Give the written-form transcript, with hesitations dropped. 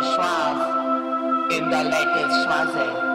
Shwazy Shwaz in the latest Shwazy.